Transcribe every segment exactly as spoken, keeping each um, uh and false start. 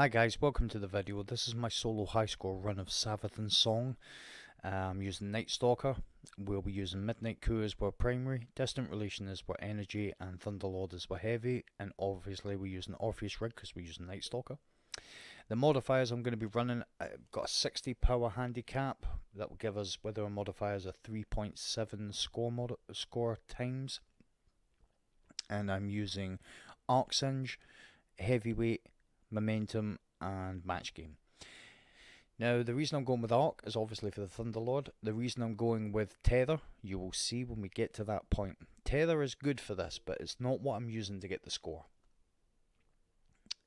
Hi guys, welcome to the video. This is my solo high score run of Savathun's Song. I'm um, using Night Stalker. We'll be using Midnight Coup as our primary, Distant Relation as our energy, and Thunderlord as our heavy, and obviously we're using Orpheus Rig because we're using Night Stalker. The modifiers I'm going to be running, I've got a sixty power handicap. That will give us, whether our modifiers are three point seven score, mod score times. And I'm using Arc Singe, Heavyweight, Momentum and Match Game. Now the reason I'm going with Arc is obviously for the Thunderlord. The reason I'm going with Tether, you will see when we get to that point. Tether is good for this, but it's not what I'm using to get the score.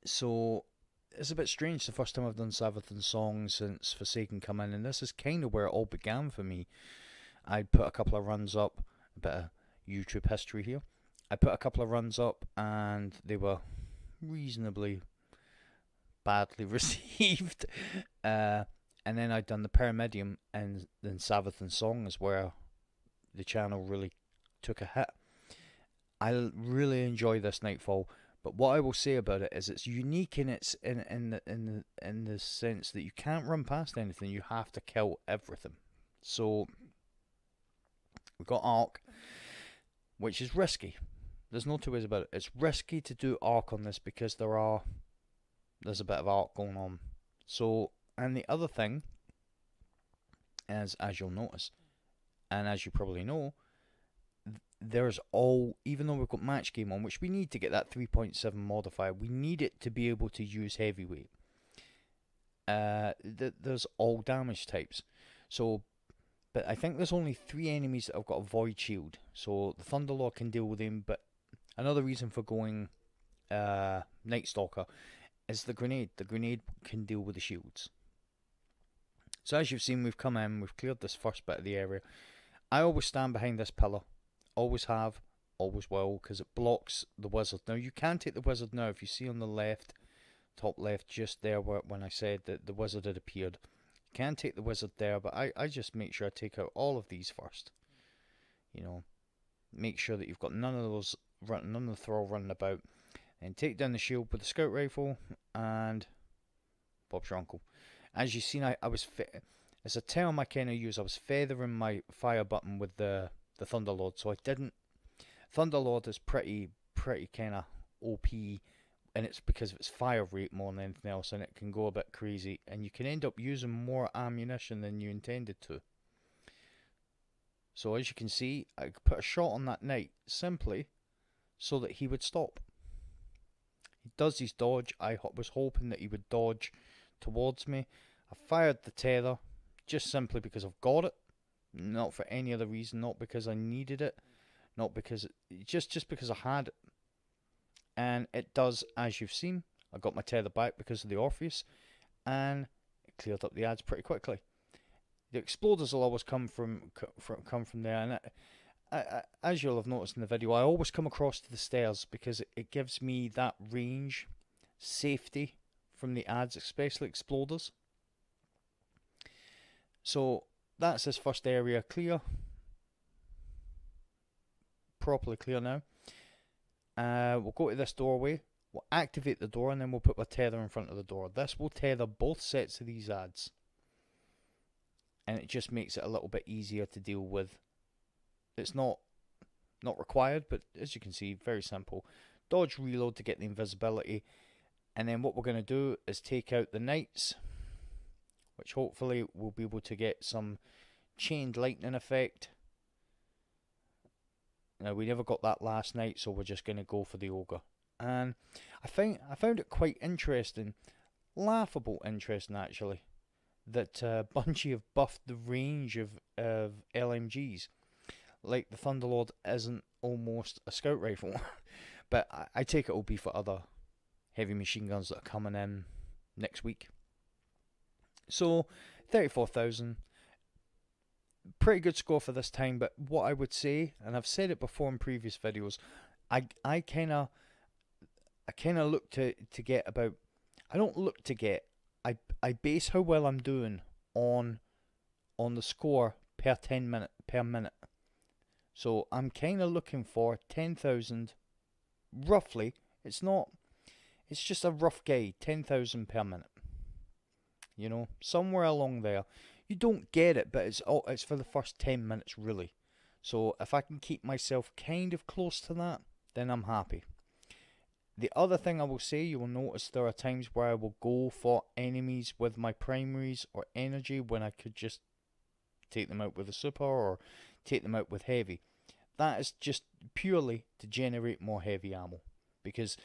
So it's a bit strange, the first time I've done Savathun's Song since Forsaken come in, and this is kind of where it all began for me. I put a couple of runs up, a bit of YouTube history here. I put a couple of runs up and they were reasonably badly received, uh, and then I'd done the Pyramidium, and then Savathun's Song is where the channel really took a hit. I really enjoy this Nightfall, but what I will say about it is it's unique in its in in the in the in the sense that you can't run past anything. You have to kill everything. So we've got Arc, which is risky. There's no two ways about it. It's risky to do Arc on this because there are. There's a bit of Arc going on. So, and the other thing is, as you'll notice, and as you probably know, th there's all, even though we've got Match Game on, which we need to get that three point seven modifier, we need it to be able to use Heavyweight. Uh, th there's all damage types. So, but I think there's only three enemies that have got a Void Shield. So, the Thunderlord can deal with him, but another reason for going uh, Night Stalker is the grenade. The grenade can deal with the shields. So as you've seen, we've come in, we've cleared this first bit of the area. I always stand behind this pillar. Always have, always will, because it blocks the wizard. Now you can take the wizard now, if you see on the left, top left, just there where, when I said that the wizard had appeared. You can take the wizard there, but I, I just make sure I take out all of these first. You know, make sure that you've got none of those, none of the thrall running about. And take down the shield with the scout rifle, and Bob's your uncle. As you've seen, I, I was as a term I kind of use. I was feathering my fire button with the the Thunderlord, so I didn't. Thunderlord is pretty pretty kind of O P, and it's because of its fire rate more than anything else, and it can go a bit crazy, and you can end up using more ammunition than you intended to. So as you can see, I put a shot on that knight simply so that he would stop. He does his dodge. I was hoping that he would dodge towards me. I fired the tether just simply because I've got it. Not for any other reason. Not because I needed it. Not because... It, just, just because I had it. And it does, as you've seen. I got my tether back because of the Orpheus. And it cleared up the ads pretty quickly. The exploders will always come from, from, come from there. And it, I, I, as you'll have noticed in the video, I always come across to the stairs because it, it gives me that range safety from the ads, especially exploders. So that's this first area clear, properly clear now. Uh, we'll go to this doorway, we'll activate the door, and then we'll put my tether in front of the door. This will tether both sets of these ads, and it just makes it a little bit easier to deal with. It's not not required, but as you can see, very simple. Dodge, reload to get the invisibility. And then what we're going to do is take out the knights, which hopefully we'll be able to get some chained lightning effect. Now, we never got that last night, so we're just going to go for the ogre. And I, find, I found it quite interesting, laughable interesting actually, that uh, Bungie have buffed the range of, of L M Gs. Like the Thunderlord isn't almost a scout rifle, but I, I take it will be for other heavy machine guns that are coming in next week. So thirty-four thousand, pretty good score for this time. But what I would say, and I've said it before in previous videos, I I kind of I kind of look to to get about. I don't look to get. I I base how well I'm doing on on the score per ten minute per minute. So I'm kind of looking for ten thousand, roughly. It's not, It's just a rough guide, ten thousand per minute. You know, somewhere along there. You don't get it, but it's oh, it's for the first ten minutes, really. So if I can keep myself kind of close to that, then I'm happy. The other thing I will say, you will notice there are times where I will go for enemies with my primaries or energy when I could just take them out with a super or take them out with heavy. That is just purely to generate more heavy ammo. Because,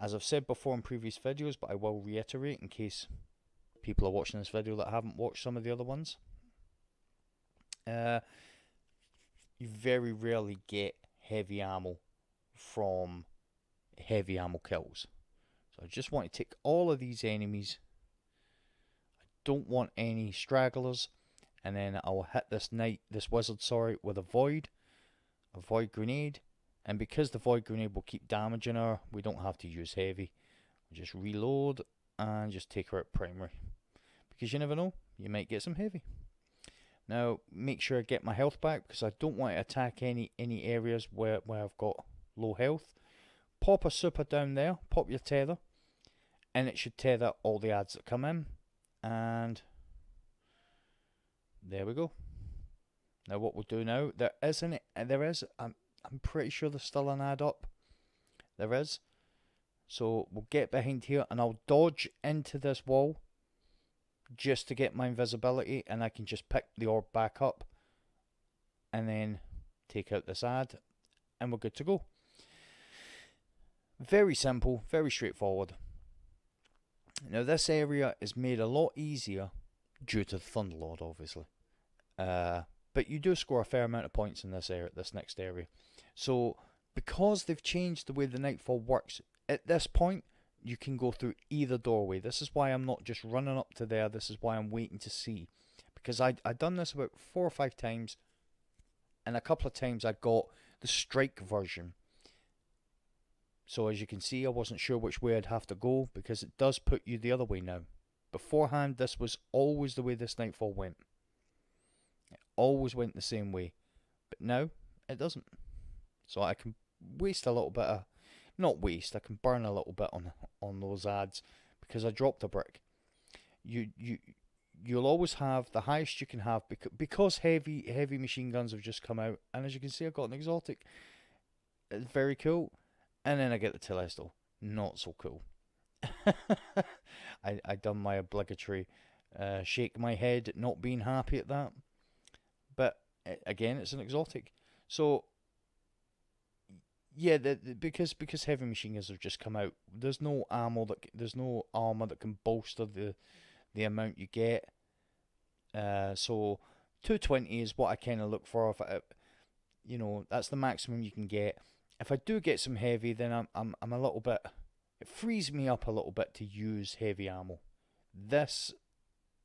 as I've said before in previous videos, but I will reiterate in case people are watching this video that haven't watched some of the other ones, uh, you very rarely get heavy ammo from heavy ammo kills. So I just want to take all of these enemies. I don't want any stragglers, and then I'll hit this knight, this wizard, sorry, with a void, a void grenade, and because the void grenade will keep damaging her, we don't have to use heavy. Just reload and just take her out primary. Because you never know, you might get some heavy. Now, make sure I get my health back, because I don't want to attack any, any areas where, where I've got low health. Pop a super down there, pop your tether, and it should tether all the adds that come in. And there we go. Now what we'll do now, there is an, there is, I'm, I'm pretty sure there's still an ad up. There is. So we'll get behind here and I'll dodge into this wall just to get my invisibility, and I can just pick the orb back up and then take out this ad, and we're good to go. Very simple, very straightforward. Now this area is made a lot easier due to the Thunderlord, obviously. Uh, but you do score a fair amount of points in this area, this next area. So because they've changed the way the Nightfall works, at this point, you can go through either doorway. This is why I'm not just running up to there. This is why I'm waiting to see. Because I'd, I'd done this about four or five times. And a couple of times I got the strike version. So as you can see, I wasn't sure which way I'd have to go, because it does put you the other way now. Beforehand, this was always the way this Nightfall went. It always went the same way. But now, it doesn't. So I can waste a little bit of... Not waste, I can burn a little bit on on those ads, because I dropped a brick. You you you'll always have the highest you can have, because because heavy heavy machine guns have just come out, and as you can see, I've got an exotic. It's very cool, and then I get the Telesto. Not so cool. I I done my obligatory uh, shake my head, not being happy at that. But again, it's an exotic, so. Yeah, the, the, because because heavy machine guns have just come out. There's no ammo that there's no armor that can bolster the the amount you get. Uh, so two twenty is what I kind of look for. If I, you know, that's the maximum you can get. If I do get some heavy, then I'm I'm I'm a little bit. It frees me up a little bit to use heavy ammo. This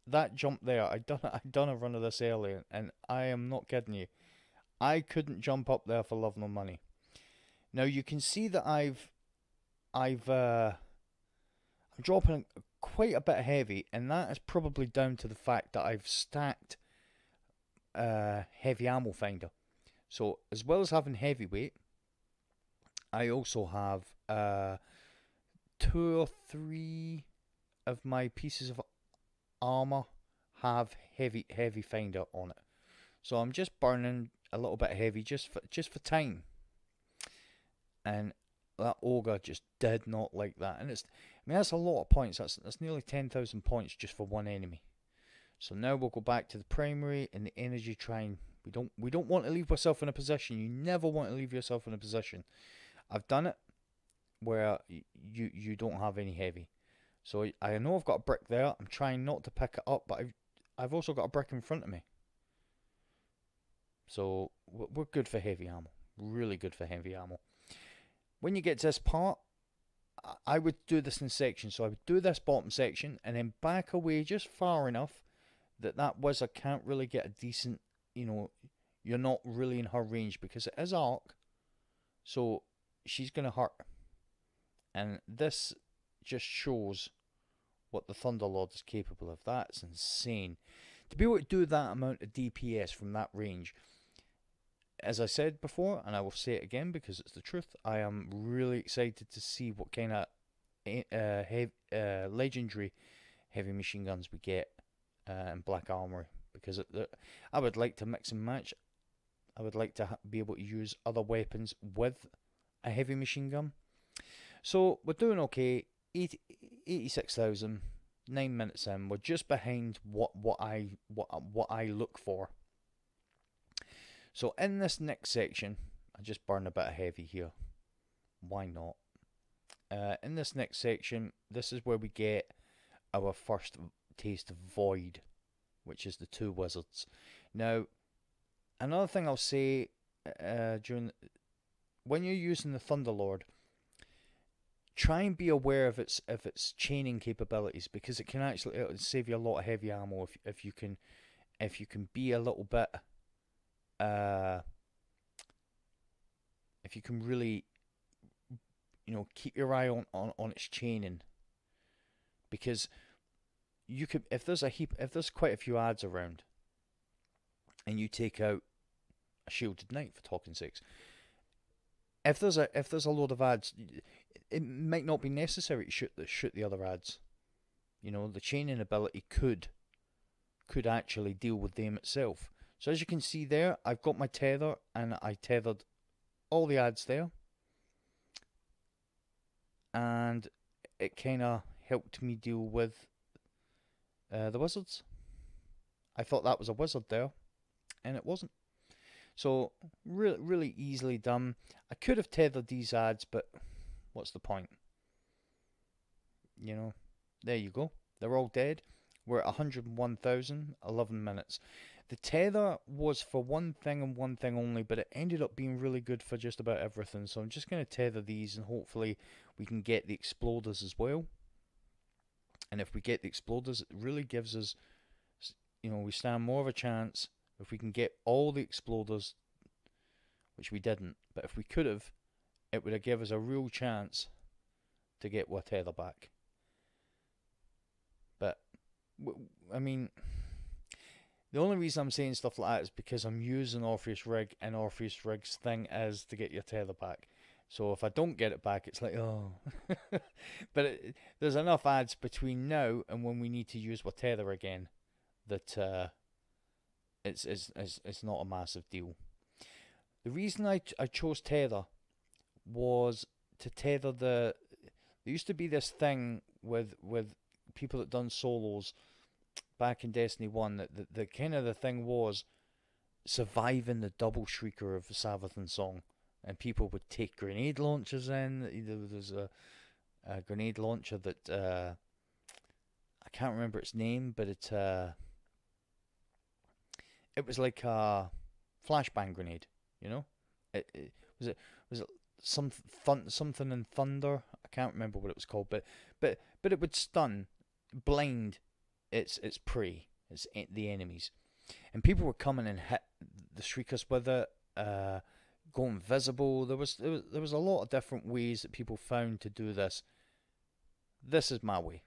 that jump there, I done I done a run of this earlier, and I am not kidding you. I couldn't jump up there for love nor money. Now you can see that I've, I've, uh, I'm dropping quite a bit heavy, and that is probably down to the fact that I've stacked uh, heavy ammo finder. So as well as having heavyweight, I also have uh, two or three of my pieces of armor have heavy heavy finder on it. So I'm just burning a little bit heavy just for just for time. And that ogre just did not like that. And it's, I mean, that's a lot of points. That's, that's nearly ten thousand points just for one enemy. So now we'll go back to the primary and the energy train. We don't, we don't want to leave ourselves in a position. You never want to leave yourself in a position. I've done it where you, you don't have any heavy. So I know I've got a brick there. I'm trying not to pick it up, but I've, I've also got a brick in front of me. So we're good for heavy ammo. Really good for heavy ammo. When you get to this part, I would do this in sections. So I would do this bottom section and then back away just far enough that that wizard can't really get a decent, you know, you're not really in her range, because it is arc, so she's going to hurt. And this just shows what the Thunderlord is capable of. That's insane. To be able to do that amount of D P S from that range... As I said before, and I will say it again because it's the truth, I am really excited to see what kind of uh, heavy, uh, legendary heavy machine guns we get, uh, and Black Armory, because it, the, I would like to mix and match. I would like to ha be able to use other weapons with a heavy machine gun. So we're doing okay. eighty-six thousand, nine minutes in, we're just behind what what I what what I look for. So in this next section, I just burn a bit of heavy here. Why not? Uh, in this next section, this is where we get our first taste of Void, which is the two wizards. Now, another thing I'll say, uh, during when you're using the Thunderlord, try and be aware of its of its chaining capabilities, because it can actually it'll save you a lot of heavy ammo if if you can if you can be a little bit. Uh, if you can really, you know, keep your eye on, on, on its chaining, because you could, if there's a heap, if there's quite a few ads around, and you take out a shielded knight for talking six. If there's a if there's a load of ads, it might not be necessary to shoot the shoot the other ads. You know, the chaining ability could could actually deal with them itself. So as you can see there, I've got my tether, and I tethered all the ads there, and it kind of helped me deal with uh, the wizards. I thought that was a wizard there, and it wasn't. So really, really easily done. I could have tethered these ads, but what's the point? You know, there you go. They're all dead. We're at one hundred and one thousand, eleven minutes. The tether was for one thing and one thing only, but it ended up being really good for just about everything. So I'm just going to tether these, and hopefully we can get the exploders as well. And if we get the exploders, it really gives us, you know, we stand more of a chance if we can get all the exploders, which we didn't. But if we could have, it would have given us a real chance to get our tether back. But, I mean, the only reason I'm saying stuff like that is because I'm using Orpheus Rig, and Orpheus Rig's thing is to get your tether back. So if I don't get it back, it's like, oh. But it, there's enough ads between now and when we need to use our tether again that uh, it's, it's, it's, it's not a massive deal. The reason I, I chose tether was to tether the... There used to be this thing with, with people that done solos back in Destiny One, that the, the kind of the thing was surviving the double shrieker of Savathun's Song, and people would take grenade launchers in. There was a, a grenade launcher that uh, I can't remember its name, but it uh, it was like a flashbang grenade. You know, it, it was it was it some thun something in thunder. I can't remember what it was called, but but but it would stun, blind It's it's prey, it's the enemies, and people were coming and hit the shriekers with it, uh, go invisible. There was there was there was a lot of different ways that people found to do this. This is my way.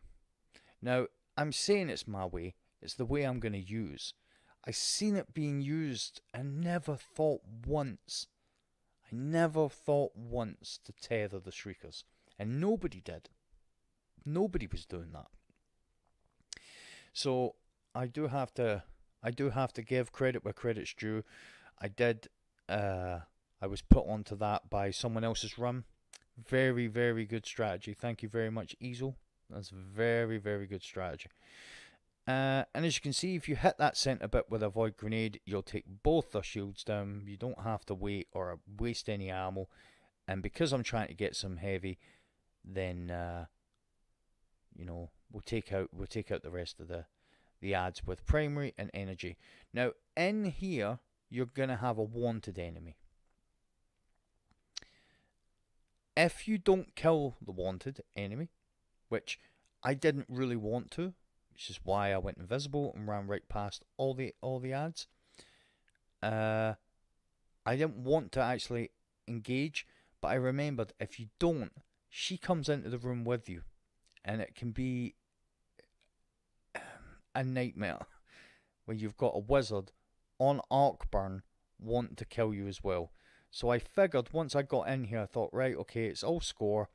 Now I'm saying it's my way. It's the way I'm going to use. I seen it being used, and never thought once. I never thought once to tether the shriekers, and nobody did. Nobody was doing that. So I do have to, I do have to give credit where credit's due. I did, uh, I was put onto that by someone else's run. Very, very good strategy. Thank you very much, Easel. That's very, very good strategy. Uh, and as you can see, if you hit that centre bit with a void grenade, you'll take both the shields down. You don't have to wait or waste any ammo. And because I'm trying to get some heavy, then, uh, you know, We'll take out we'll take out the rest of the the ads with primary and energy. Now in here you're gonna have a wanted enemy. If you don't kill the wanted enemy, which I didn't really want to, which is why I went invisible and ran right past all the all the ads. Uh, I didn't want to actually engage, but I remembered if you don't, she comes into the room with you, and it can be a nightmare where you've got a wizard on Arcburn want to kill you as well. So I figured once I got in here, I thought, right, okay, it's all score.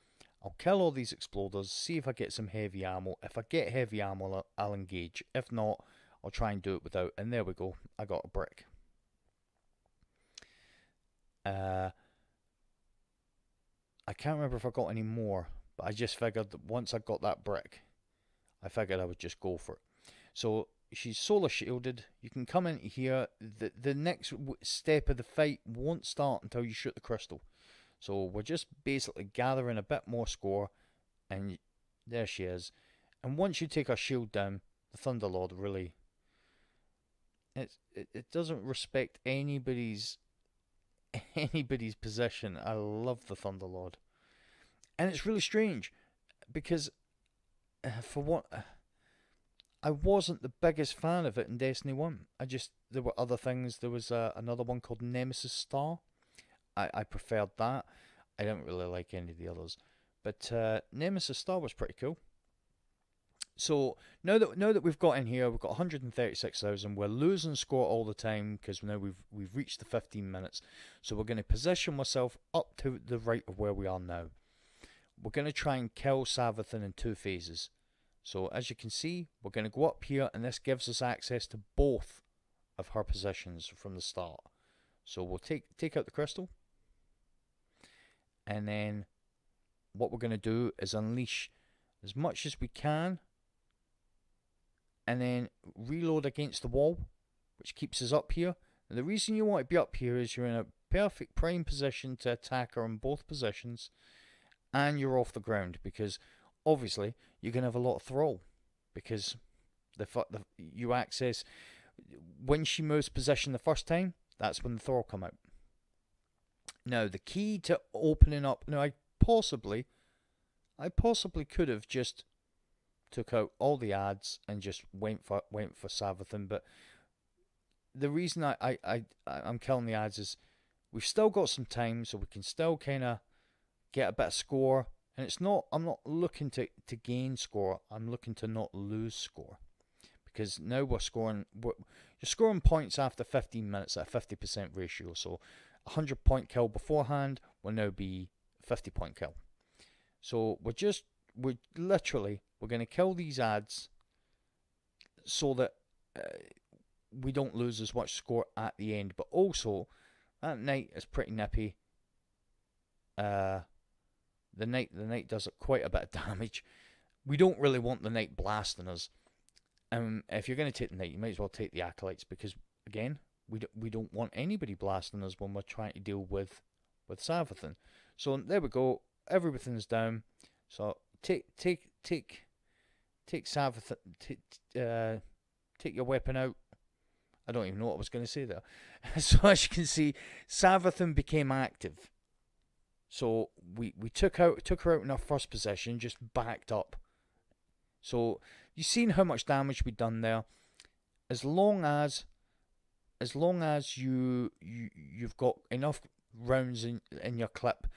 I'll kill all these exploders, see if I get some heavy ammo. If I get heavy ammo, I'll engage. If not, I'll try and do it without. And there we go, I got a brick. Uh, I can't remember if I got any more, but I just figured that once I got that brick, I figured I would just go for it. So she's solar shielded. You can come in here. The, the next step of the fight won't start until you shoot the crystal. So we're just basically gathering a bit more score, and there she is. And once you take her shield down, the Thunderlord really, it's, it, it doesn't respect anybody's anybody's position. I love the Thunderlord. And it's really strange, because uh, for what... Uh, I wasn't the biggest fan of it in Destiny One. I just, there were other things. There was uh, another one called Nemesis Star. I, I preferred that. I didn't really like any of the others, but uh, Nemesis Star was pretty cool. So now that now that we've got in here, we've got one hundred thirty-six thousand. We're losing score all the time because now we've we've reached the fifteen minutes. So we're going to position myself up to the right of where we are now. We're going to try and kill Savathun in two phases. So as you can see, we're going to go up here, and this gives us access to both of her positions from the start. So we'll take take out the crystal, and then what we're going to do is unleash as much as we can, and then reload against the wall, which keeps us up here. And the reason you want to be up here is you're in a perfect prime position to attack her in both positions, and you're off the ground, because obviously you're going to have a lot of thrall, because the, the you access, when she moves position the first time, that's when the thrall come out. Now the key to opening up, now I possibly, I possibly could have just took out all the ads and just went for, went for Savathun, but the reason I, I, I, I'm killing the ads is we've still got some time, so we can still kind of get a bit of score. And it's not, I'm not looking to, to gain score, I'm looking to not lose score. Because now we're scoring, we're, you're scoring points after fifteen minutes at a fifty percent ratio. So a one hundred point kill beforehand will now be fifty point kill. So we're just, we're literally, we're going to kill these ads so that uh, we don't lose as much score at the end. But also, that night is pretty nippy. Uh... The night, the night does quite a bit of damage. We don't really want the night blasting us. Um, if you're going to take the night, you might as well take the acolytes, because again, we do, we don't want anybody blasting us when we're trying to deal with with Savathun. So there we go. Everything's down. So take take take take Savathun. Take uh, take your weapon out. I don't even know what I was going to say there. So as you can see, Savathun became active. So we, we took out took her out in our first position, just backed up. So you've seen how much damage we've done there. As long as as long as you you you've got enough rounds in, in your clip,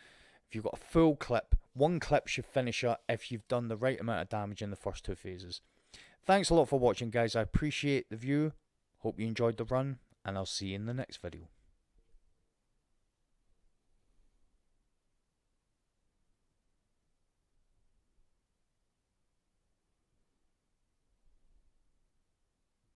if you've got a full clip, one clip should finish her if you've done the right amount of damage in the first two phases. Thanks a lot for watching, guys. I appreciate the view. Hope you enjoyed the run, and I'll see you in the next video.